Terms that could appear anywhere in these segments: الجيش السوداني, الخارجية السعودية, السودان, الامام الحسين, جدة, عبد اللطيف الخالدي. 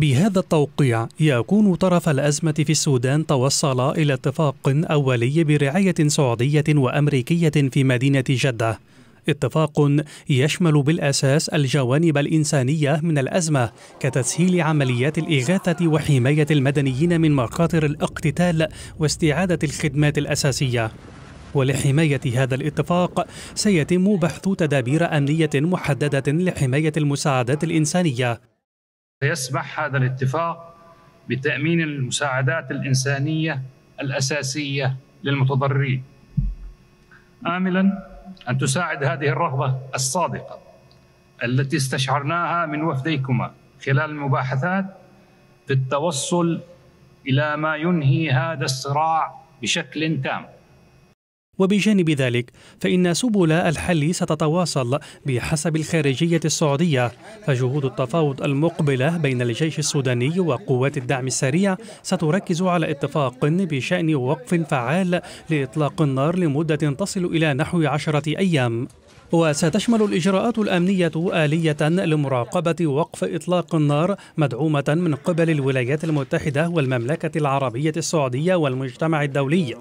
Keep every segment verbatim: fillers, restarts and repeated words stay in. بهذا التوقيع يكون طرف الأزمة في السودان توصل إلى اتفاق أولي برعاية سعودية وأمريكية في مدينة جدة، اتفاق يشمل بالأساس الجوانب الإنسانية من الأزمة كتسهيل عمليات الإغاثة وحماية المدنيين من مخاطر الاقتتال واستعادة الخدمات الأساسية. ولحماية هذا الاتفاق سيتم بحث تدابير أمنية محددة لحماية المساعدات الإنسانية. سيسمح هذا الاتفاق بتأمين المساعدات الإنسانية الأساسية للمتضررين، آملاً أن تساعد هذه الرغبة الصادقة التي استشعرناها من وفديكما خلال المباحثات في التوصل إلى ما ينهي هذا الصراع بشكل تام. وبجانب ذلك فإن سبل الحل ستتواصل بحسب الخارجية السعودية، فجهود التفاوض المقبلة بين الجيش السوداني وقوات الدعم السريع ستركز على اتفاق بشأن وقف فعال لإطلاق النار لمدة تصل إلى نحو عشرة أيام، وستشمل الإجراءات الأمنية آلية لمراقبة وقف إطلاق النار مدعومة من قبل الولايات المتحدة والمملكة العربية السعودية والمجتمع الدولي.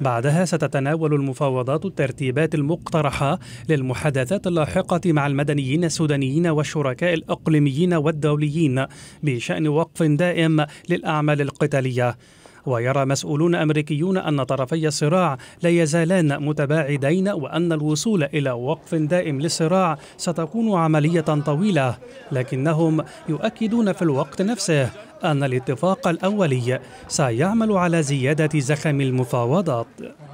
بعدها ستتناول المفاوضات الترتيبات المقترحة للمحادثات اللاحقة مع المدنيين السودانيين والشركاء الإقليميين والدوليين بشأن وقف دائم للأعمال القتالية. ويرى مسؤولون أمريكيون أن طرفي الصراع لا يزالان متباعدين، وأن الوصول إلى وقف دائم للصراع ستكون عملية طويلة، لكنهم يؤكدون في الوقت نفسه أن الاتفاق الأولي سيعمل على زيادة زخم المفاوضات.